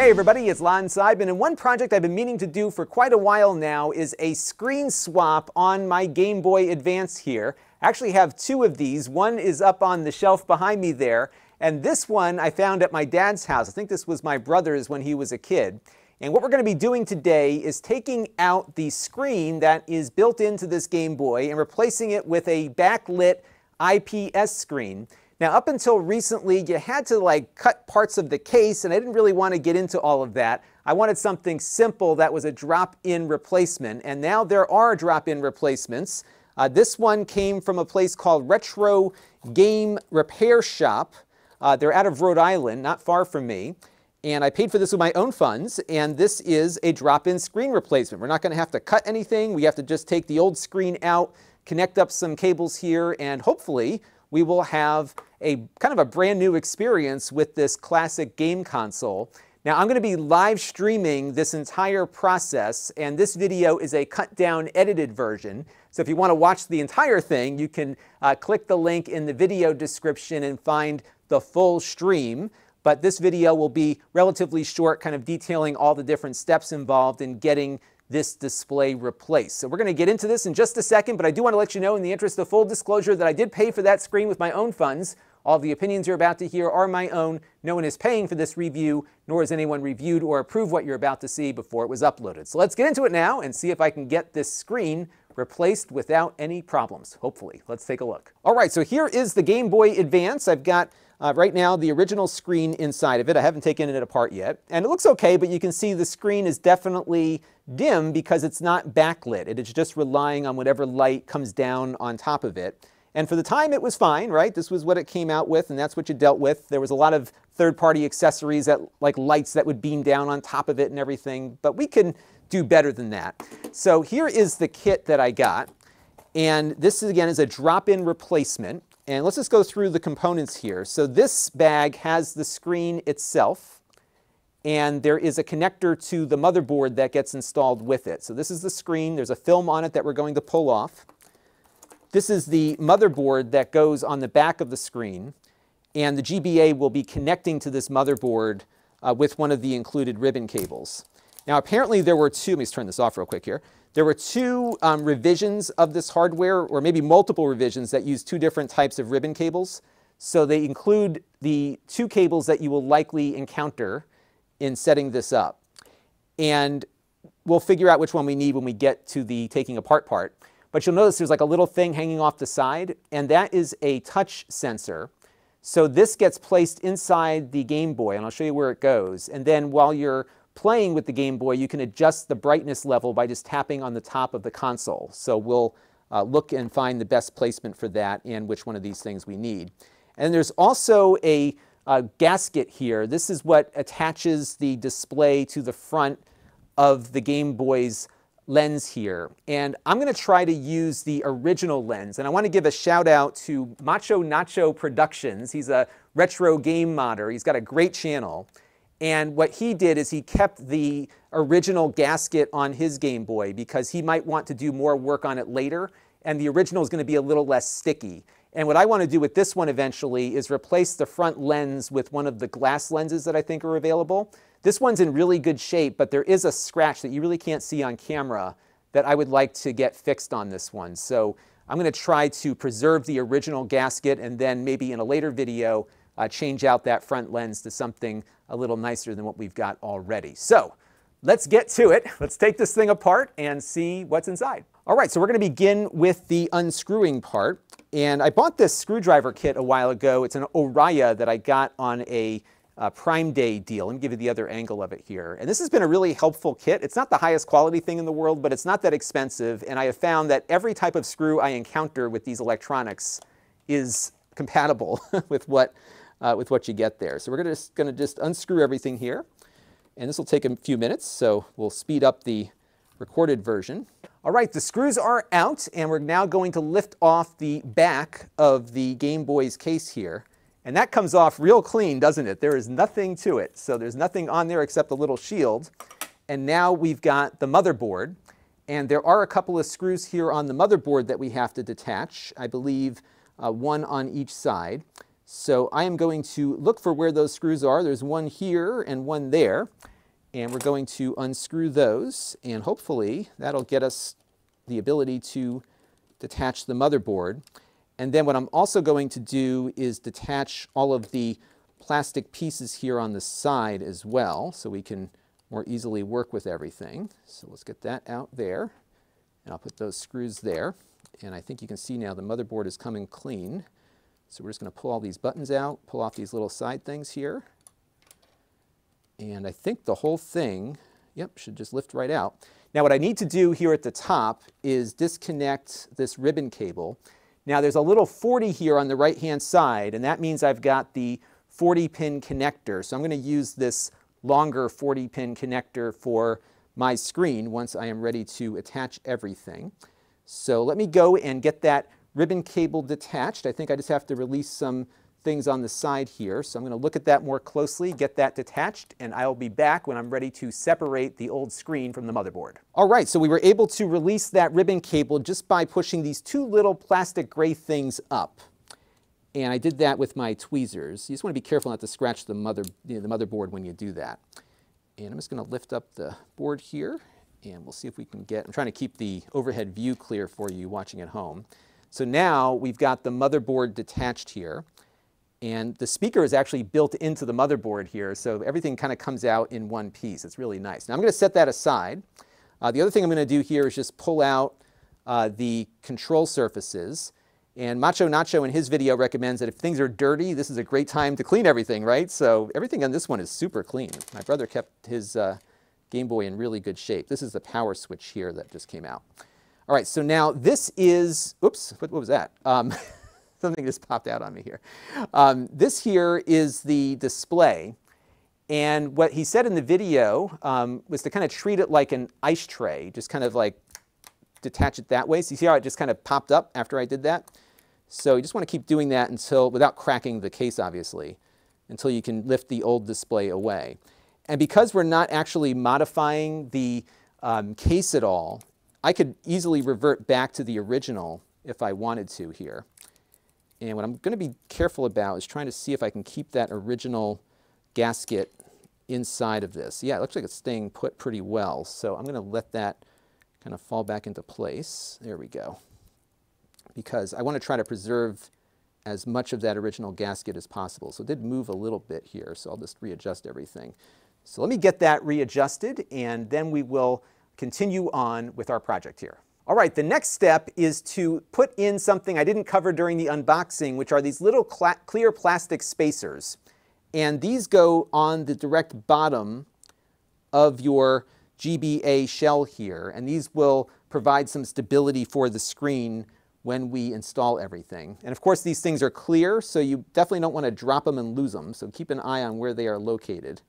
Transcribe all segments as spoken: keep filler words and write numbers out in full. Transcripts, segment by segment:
Hey everybody, it's Lon Seidman, and one project I've been meaning to do for quite a while now is a screen swap on my Game Boy Advance here. I actually have two of these. One is up on the shelf behind me there, and this one I found at my dad's house. I think this was my brother's when he was a kid. And what we're going to be doing today is taking out the screen that is built into this Game Boy and replacing it with a backlit I P S screen. Now, up until recently, you had to like cut parts of the case, and I didn't really want to get into all of that. I wanted something simple that was a drop-in replacement, and now there are drop-in replacements. Uh, this one came from a place called Retro Game Repair Shop. Uh, they're out of Rhode Island, not far from me, and I paid for this with my own funds, and this is a drop-in screen replacement. We're not going to have to cut anything. We have to just take the old screen out, connect up some cables here, and hopefully we will have a kind of a brand new experience with this classic game console. Now, I'm going to be live streaming this entire process, and this video is a cut down edited version. So if you want to watch the entire thing, you can uh, click the link in the video description and find the full stream. But this video will be relatively short, kind of detailing all the different steps involved in getting this display replaced. So we're going to get into this in just a second, but I do want to let you know, in the interest of full disclosure, that I did pay for that screen with my own funds. All the opinions you're about to hear are my own. No one is paying for this review, nor has anyone reviewed or approved what you're about to see before it was uploaded. So let's get into it now and see if I can get this screen replaced without any problems, hopefully. Let's take a look. All right, so here is the Game Boy Advance. I've got Uh, right now, the original screen inside of it. I haven't taken it apart yet. And it looks okay, but you can see the screen is definitely dim because it's not backlit. It is just relying on whatever light comes down on top of it. And for the time, it was fine, right? This was what it came out with, and that's what you dealt with. There was a lot of third-party accessories, that, like lights that would beam down on top of it and everything, but we can do better than that. So here is the kit that I got. And this, is, again, is a drop-in replacement. And let's just go through the components here. So this bag has the screen itself, and there is a connector to the motherboard that gets installed with it. So this is the screen. There's a film on it that we're going to pull off. This is the motherboard that goes on the back of the screen, and the G B A will be connecting to this motherboard uh, with one of the included ribbon cables. Now, apparently there were two, let me just turn this off real quick here. There were two um, revisions of this hardware, or maybe multiple revisions, that use two different types of ribbon cables. So they include the two cables that you will likely encounter in setting this up. And we'll figure out which one we need when we get to the taking apart part. But you'll notice there's like a little thing hanging off the side, and that is a touch sensor. So this gets placed inside the Game Boy, and I'll show you where it goes. And then while you're playing with the Game Boy, you can adjust the brightness level by just tapping on the top of the console. So we'll uh, look and find the best placement for that and which one of these things we need. And there's also a uh, gasket here. This is what attaches the display to the front of the Game Boy's lens here. And I'm going to try to use the original lens. And I want to give a shout out to Macho Nacho Productions. He's a retro game modder. He's got a great channel. And what he did is he kept the original gasket on his Game Boy because he might want to do more work on it later, and the original is going to be a little less sticky. And what I want to do with this one eventually is replace the front lens with one of the glass lenses that I think are available. This one's in really good shape, but there is a scratch that you really can't see on camera that I would like to get fixed on this one. So I'm going to try to preserve the original gasket, and then maybe in a later video, Uh, change out that front lens to something a little nicer than what we've got already. So let's get to it. Let's take this thing apart and see what's inside. All right, so we're going to begin with the unscrewing part. And I bought this screwdriver kit a while ago. It's an ORIA that I got on a uh, Prime Day deal. Let me give you the other angle of it here. And this has been a really helpful kit. It's not the highest quality thing in the world, but it's not that expensive. And I have found that every type of screw I encounter with these electronics is compatible with what Uh, with what you get there. So we're gonna just, gonna just unscrew everything here, and this will take a few minutes, so we'll speed up the recorded version. All right, the screws are out, and we're now going to lift off the back of the Game Boy's case here, and that comes off real clean, doesn't it? There is nothing to it, so there's nothing on there except a little shield, and now we've got the motherboard, and there are a couple of screws here on the motherboard that we have to detach, I believe uh, one on each side. So I am going to look for where those screws are. There's one here and one there. And we're going to unscrew those, and hopefully that'll get us the ability to detach the motherboard. And then what I'm also going to do is detach all of the plastic pieces here on the side as well, so we can more easily work with everything. So let's get that out there, and I'll put those screws there. And I think you can see now the motherboard is coming clean. So we're just going to pull all these buttons out, pull off these little side things here. And I think the whole thing, yep, should just lift right out. Now what I need to do here at the top is disconnect this ribbon cable. Now there's a little forty here on the right-hand side, and that means I've got the forty pin connector. So I'm going to use this longer forty pin connector for my screen once I am ready to attach everything. So let me go and get that ribbon cable detached. I think I just have to release some things on the side here. So I'm going to look at that more closely, get that detached, and I'll be back when I'm ready to separate the old screen from the motherboard. All right, so we were able to release that ribbon cable just by pushing these two little plastic gray things up. And I did that with my tweezers. You just want to be careful not to scratch the mother, you know, the motherboard when you do that. And I'm just going to lift up the board here, and we'll see if we can get, I'm trying to keep the overhead view clear for you watching at home. So now we've got the motherboard detached here. And the speaker is actually built into the motherboard here, so everything kind of comes out in one piece. It's really nice. Now I'm going to set that aside. Uh, the other thing I'm going to do here is just pull out uh, the control surfaces. And Macho Nacho in his video recommends that if things are dirty, this is a great time to clean everything, right? So everything on this one is super clean. My brother kept his uh, Game Boy in really good shape. This is the power switch here that just came out. All right, so now this is, oops, what, what was that? Um, Something just popped out on me here. Um, this here is the display. And what he said in the video um, was to kind of treat it like an ice tray, just kind of like detach it that way. So you see how it just kind of popped up after I did that? So you just want to keep doing that until, without cracking the case obviously, until you can lift the old display away. And because we're not actually modifying the um, case at all, I could easily revert back to the original if I wanted to here. And what I'm going to be careful about is trying to see if I can keep that original gasket inside of this. Yeah, it looks like it's staying put pretty well. So I'm going to let that kind of fall back into place. There we go. Because I want to try to preserve as much of that original gasket as possible. So it did move a little bit here, so I'll just readjust everything. So let me get that readjusted, and then we will continue on with our project here. All right, the next step is to put in something I didn't cover during the unboxing, which are these little cl- clear plastic spacers. And these go on the direct bottom of your G B A shell here, and these will provide some stability for the screen when we install everything. And of course, these things are clear, so you definitely don't want to drop them and lose them, so keep an eye on where they are located.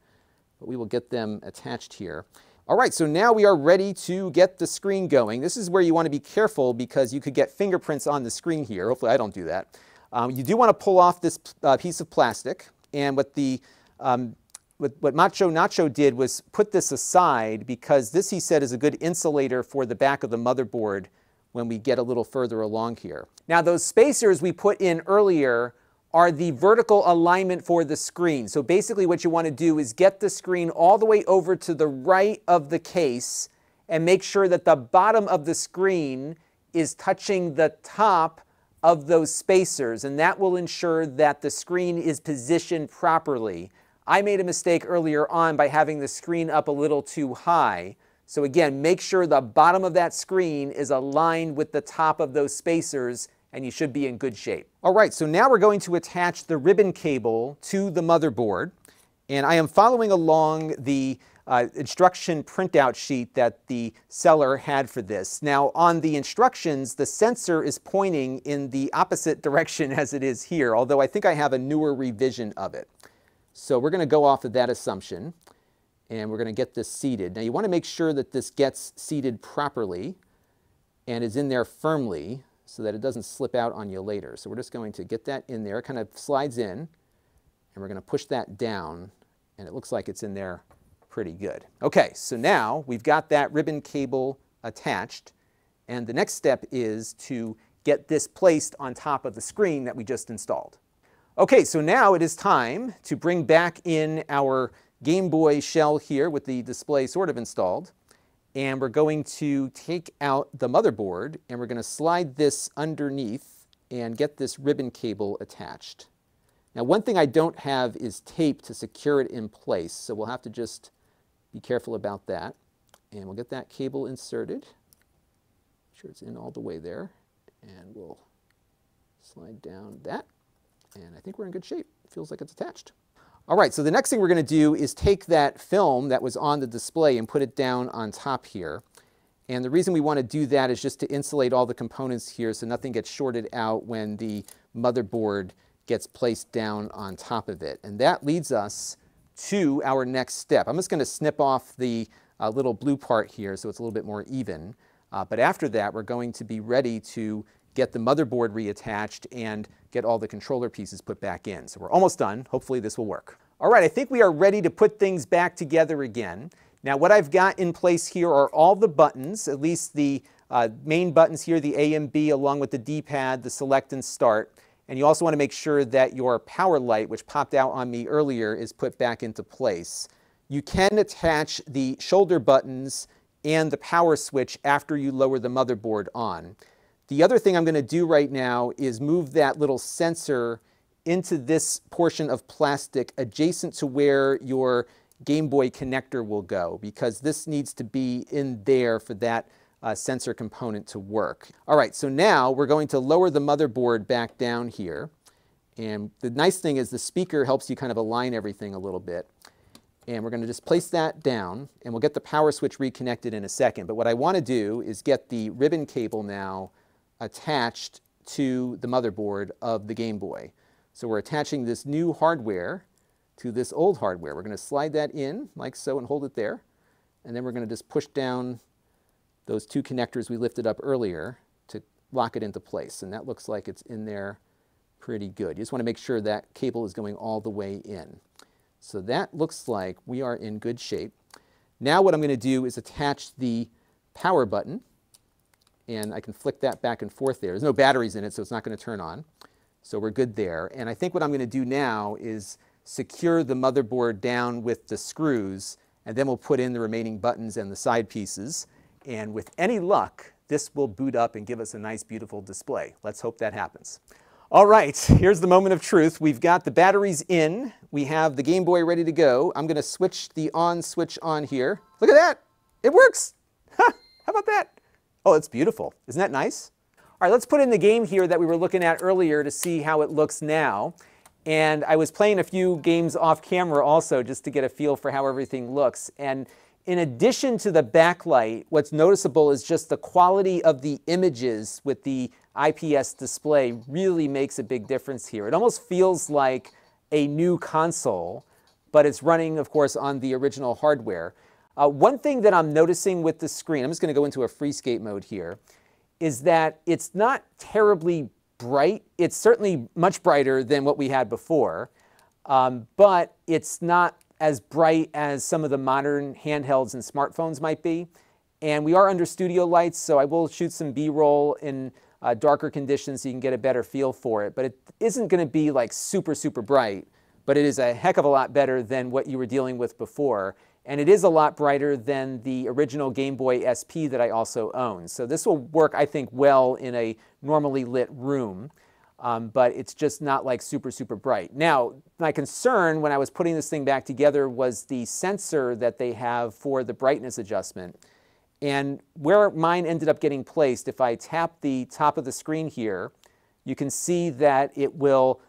But we will get them attached here. All right, so now we are ready to get the screen going. This is where you want to be careful because you could get fingerprints on the screen here. Hopefully I don't do that. Um, you do want to pull off this uh, piece of plastic, and what, the, um, what, what Macho Nacho did was put this aside because this, he said, is a good insulator for the back of the motherboard when we get a little further along here. Now those spacers we put in earlier are the vertical alignment for the screen. So basically what you want to do is get the screen all the way over to the right of the case and make sure that the bottom of the screen is touching the top of those spacers, and that will ensure that the screen is positioned properly. I made a mistake earlier on by having the screen up a little too high. So again, make sure the bottom of that screen is aligned with the top of those spacers, and you should be in good shape. All right, so now we're going to attach the ribbon cable to the motherboard. And I am following along the uh, instruction printout sheet that the seller had for this. Now on the instructions, the sensor is pointing in the opposite direction as it is here, although I think I have a newer revision of it. So we're gonna go off of that assumption, and we're gonna get this seated. Now you wanna make sure that this gets seated properly and is in there firmly, so that it doesn't slip out on you later. So we're just going to get that in there. It kind of slides in, and we're going to push that down, and it looks like it's in there pretty good. Okay, so now we've got that ribbon cable attached, and the next step is to get this placed on top of the screen that we just installed. Okay, so now it is time to bring back in our Game Boy shell here with the display sort of installed. And we're going to take out the motherboard and we're going to slide this underneath and get this ribbon cable attached. Now, one thing I don't have is tape to secure it in place, so we'll have to just be careful about that. And we'll get that cable inserted. Make sure it's in all the way there. And we'll slide down that. And I think we're in good shape. It feels like it's attached. All right, so the next thing we're going to do is take that film that was on the display and put it down on top here. And the reason we want to do that is just to insulate all the components here so nothing gets shorted out when the motherboard gets placed down on top of it. And that leads us to our next step. I'm just going to snip off the uh, little blue part here so it's a little bit more even. Uh, but after that, we're going to be ready to get the motherboard reattached and get all the controller pieces put back in. So we're almost done. Hopefully this will work. All right, I think we are ready to put things back together again. Now what I've got in place here are all the buttons, at least the uh, main buttons here, the A and B, along with the D-pad, the select and start. And you also want to make sure that your power light, which popped out on me earlier, is put back into place. You can attach the shoulder buttons and the power switch after you lower the motherboard on. The other thing I'm going to do right now is move that little sensor into this portion of plastic adjacent to where your Game Boy connector will go, because this needs to be in there for that uh, sensor component to work. All right, so now we're going to lower the motherboard back down here. And the nice thing is the speaker helps you kind of align everything a little bit. And we're going to just place that down, and we'll get the power switch reconnected in a second. But what I want to do is get the ribbon cable now attached to the motherboard of the Game Boy. So we're attaching this new hardware to this old hardware. We're going to slide that in like so and hold it there. And then we're going to just push down those two connectors we lifted up earlier to lock it into place. And that looks like it's in there pretty good. You just want to make sure that cable is going all the way in. So that looks like we are in good shape. Now what I'm going to do is attach the power button. And I can flick that back and forth there. There's no batteries in it, so it's not going to turn on. So we're good there. And I think what I'm going to do now is secure the motherboard down with the screws, and then we'll put in the remaining buttons and the side pieces. And with any luck, this will boot up and give us a nice, beautiful display. Let's hope that happens. All right, here's the moment of truth. We've got the batteries in. We have the Game Boy ready to go. I'm going to switch the on switch on here. Look at that. It works. Huh, how about that? Oh, it's beautiful. Isn't that nice? All right, let's put in the game here that we were looking at earlier to see how it looks now. And I was playing a few games off camera also just to get a feel for how everything looks. And in addition to the backlight, what's noticeable is just the quality of the images with the I P S display really makes a big difference here. It almost feels like a new console, but it's running, of course, on the original hardware. Uh, one thing that I'm noticing with the screen, I'm just going to go into a freescape mode here, is that it's not terribly bright. It's certainly much brighter than what we had before, um, but it's not as bright as some of the modern handhelds and smartphones might be. And we are under studio lights, so I will shoot some B-roll in uh, darker conditions so you can get a better feel for it. But it isn't going to be like super, super bright, but it is a heck of a lot better than what you were dealing with before. And it is a lot brighter than the original Game Boy S P that I also own. So this will work, I think, well in a normally lit room, um, but it's just not like super, super bright. Now, my concern when I was putting this thing back together was the sensor that they have for the brightness adjustment. And where mine ended up getting placed, if I tap the top of the screen here, you can see that it will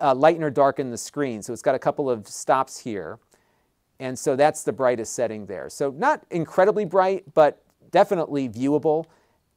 uh, lighten or darken the screen. So it's got a couple of stops here. And so that's the brightest setting there. So not incredibly bright, but definitely viewable.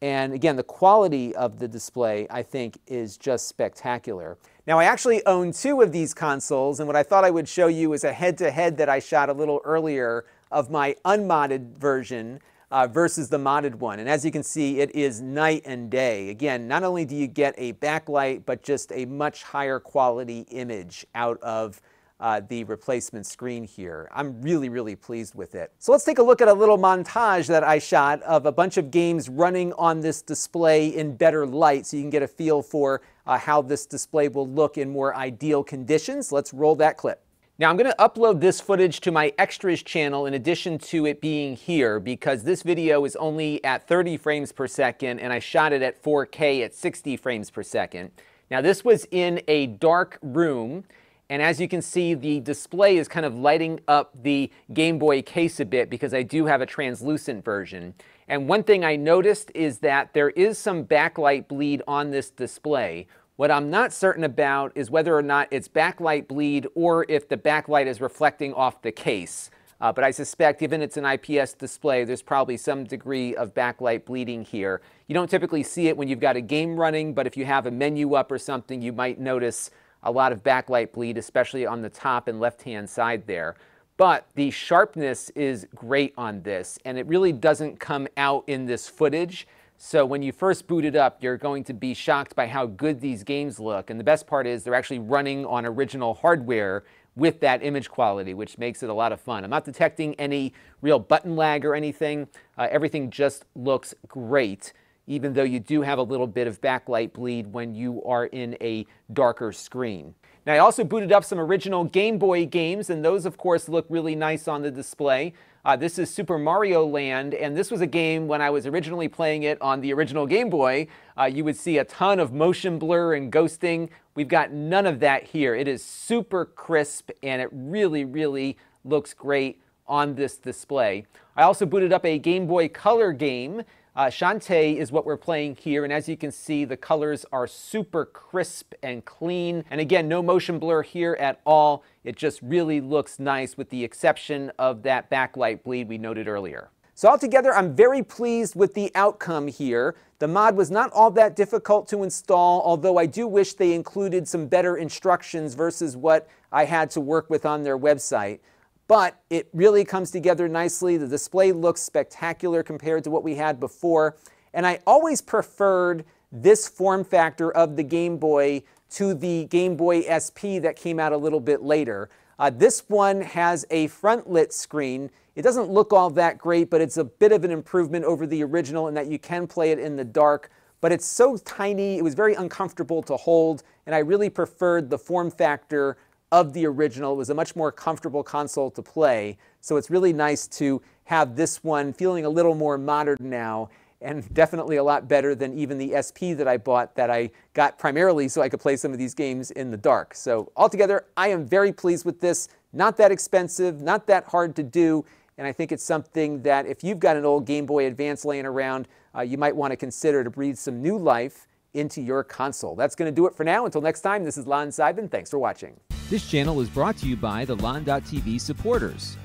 And again, the quality of the display, I think, is just spectacular. Now, I actually own two of these consoles, and what I thought I would show you is a head-to-head that I shot a little earlier of my unmodded version uh, versus the modded one. And as you can see, it is night and day. Again, not only do you get a backlight, but just a much higher quality image out of Uh, the replacement screen here. I'm really, really pleased with it. So let's take a look at a little montage that I shot of a bunch of games running on this display in better light so you can get a feel for uh, how this display will look in more ideal conditions. Let's roll that clip. Now I'm going to upload this footage to my extras channel in addition to it being here because this video is only at thirty frames per second and I shot it at four K at sixty frames per second. Now this was in a dark room. And as you can see, the display is kind of lighting up the Game Boy case a bit because I do have a translucent version. And one thing I noticed is that there is some backlight bleed on this display. What I'm not certain about is whether or not it's backlight bleed or if the backlight is reflecting off the case. Uh, but I suspect, given it's an I P S display, there's probably some degree of backlight bleeding here. You don't typically see it when you've got a game running, but if you have a menu up or something, you might notice a lot of backlight bleed, especially on the top and left-hand side there. But the sharpness is great on this, and it really doesn't come out in this footage. So when you first boot it up, you're going to be shocked by how good these games look. And the best part is they're actually running on original hardware with that image quality, which makes it a lot of fun. I'm not detecting any real button lag or anything. Uh, everything just looks great, even though you do have a little bit of backlight bleed when you are in a darker screen. Now I also booted up some original Game Boy games, and those of course look really nice on the display. Uh, this is Super Mario Land, and this was a game when I was originally playing it on the original Game Boy, uh, you would see a ton of motion blur and ghosting. We've got none of that here. It is super crisp, and it really, really looks great on this display. I also booted up a Game Boy Color game. Uh, Shantae is what we're playing here, and as you can see, the colors are super crisp and clean. And again, no motion blur here at all. It just really looks nice with the exception of that backlight bleed we noted earlier. So altogether, I'm very pleased with the outcome here. The mod was not all that difficult to install, although I do wish they included some better instructions versus what I had to work with on their website. But it really comes together nicely. The display looks spectacular compared to what we had before. And I always preferred this form factor of the Game Boy to the Game Boy S P that came out a little bit later. Uh, this one has a front-lit screen. It doesn't look all that great, but it's a bit of an improvement over the original in that you can play it in the dark. But it's so tiny, it was very uncomfortable to hold, and I really preferred the form factor of the original. It was a much more comfortable console to play, so it's really nice to have this one feeling a little more modern now, and definitely a lot better than even the S P that I bought that I got primarily so I could play some of these games in the dark. So altogether, I am very pleased with this. Not that expensive, not that hard to do, and I think it's something that if you've got an old Game Boy Advance laying around, uh, you might want to consider to breathe some new life into your console. That's going to do it for now. Until next time, this is Lon Seidman. Thanks for watching. This channel is brought to you by the Lon dot T V supporters,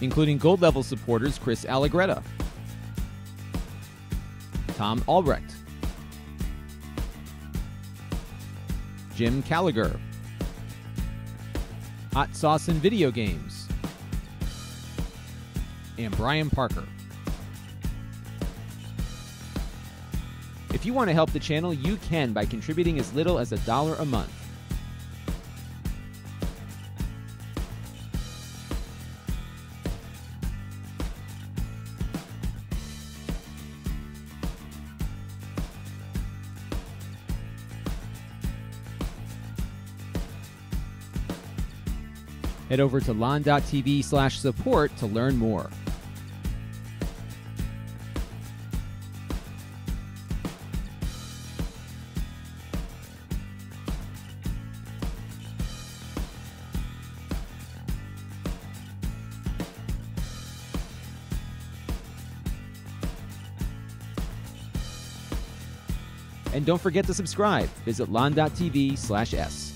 including gold level supporters Chris Allegretta, Tom Albrecht, Jim Callagher, Hot Sauce and Video Games, and Brian Parker. If you want to help the channel, you can by contributing as little as a dollar a month. Head over to Lon dot T V slash support to learn more. And don't forget to subscribe. Visit Lon dot T V slash S.